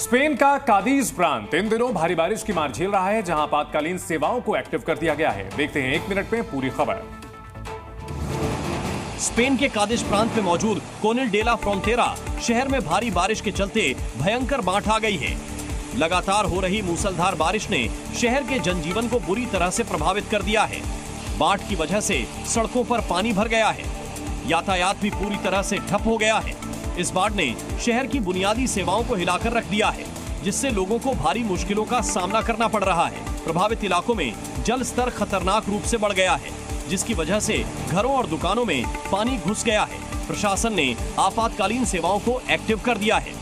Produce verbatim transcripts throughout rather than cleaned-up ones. Spain का कादीज प्रांत इन दिनों भारी बारिश की मार झेल रहा है, जहां आपातकालीन सेवाओं को एक्टिव कर दिया गया है। देखते हैं एक मिनट में पूरी खबर। स्पेन के कादीज प्रांत में मौजूद कोनिल डेला फ्रंटेरा शहर में भारी बारिश के चलते भयंकर बाढ़ आ गई है। लगातार हो रही मूसलधार बारिश ने शहर के जनजीवन को बुरी तरह से प्रभावित कर दिया है। बाढ़ की वजह से सड़कों पर पानी भर गया है, यातायात भी पूरी तरह से ठप हो गया है। इस बाढ़ ने शहर की बुनियादी सेवाओं को हिलाकर रख दिया है, जिससे लोगों को भारी मुश्किलों का सामना करना पड़ रहा है। प्रभावित इलाकों में जल स्तर खतरनाक रूप से बढ़ गया है, जिसकी वजह से घरों और दुकानों में पानी घुस गया है। प्रशासन ने आपातकालीन सेवाओं को एक्टिव कर दिया है,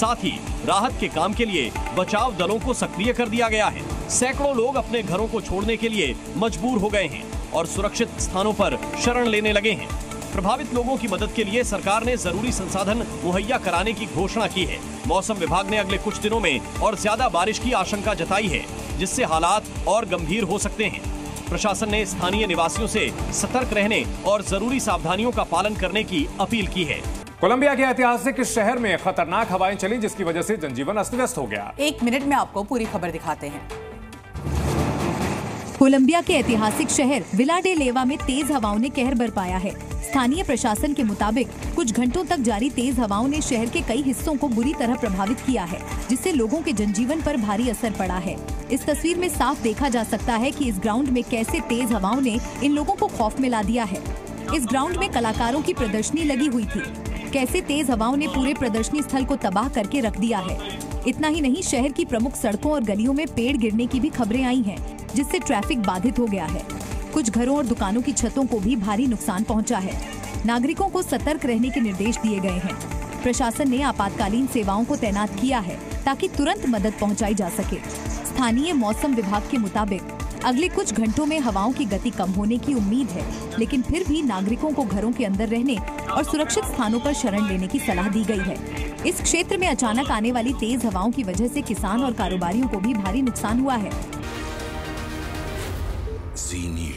साथ ही राहत के काम के लिए बचाव दलों को सक्रिय कर दिया गया है। सैकड़ों लोग अपने घरों को छोड़ने के लिए मजबूर हो गए हैं और सुरक्षित स्थानों पर शरण लेने लगे हैं। प्रभावित लोगों की मदद के लिए सरकार ने जरूरी संसाधन मुहैया कराने की घोषणा की है। मौसम विभाग ने अगले कुछ दिनों में और ज्यादा बारिश की आशंका जताई है, जिससे हालात और गंभीर हो सकते हैं। प्रशासन ने स्थानीय निवासियों से सतर्क रहने और जरूरी सावधानियों का पालन करने की अपील की है। कोलंबिया के ऐतिहासिक शहर में खतरनाक हवाएं चली, जिसकी वजह से जनजीवन अस्त व्यस्त हो गया। एक मिनट में आपको पूरी खबर दिखाते हैं। कोलंबिया के ऐतिहासिक शहर विलाडे लेवा में तेज हवाओं ने कहर बरपाया है। स्थानीय प्रशासन के मुताबिक कुछ घंटों तक जारी तेज हवाओं ने शहर के कई हिस्सों को बुरी तरह प्रभावित किया है, जिससे लोगों के जनजीवन पर भारी असर पड़ा है। इस तस्वीर में साफ देखा जा सकता है कि इस ग्राउंड में कैसे तेज हवाओं ने इन लोगों को खौफ में ला दिया है। इस ग्राउंड में कलाकारों की प्रदर्शनी लगी हुई थी। कैसे तेज हवाओं ने पूरे प्रदर्शनी स्थल को तबाह करके रख दिया है। इतना ही नहीं, शहर की प्रमुख सड़कों और गलियों में पेड़ गिरने की भी खबरें आई हैं, जिससे ट्रैफिक बाधित हो गया है। कुछ घरों और दुकानों की छतों को भी भारी नुकसान पहुंचा है। नागरिकों को सतर्क रहने के निर्देश दिए गए हैं। प्रशासन ने आपातकालीन सेवाओं को तैनात किया है, ताकि तुरंत मदद पहुंचाई जा सके। स्थानीय मौसम विभाग के मुताबिक अगले कुछ घंटों में हवाओं की गति कम होने की उम्मीद है, लेकिन फिर भी नागरिकों को घरों के अंदर रहने और सुरक्षित स्थानों पर शरण लेने की सलाह दी गई है। इस क्षेत्र में अचानक आने वाली तेज हवाओं की वजह से किसान और कारोबारियों को भी भारी नुकसान हुआ है।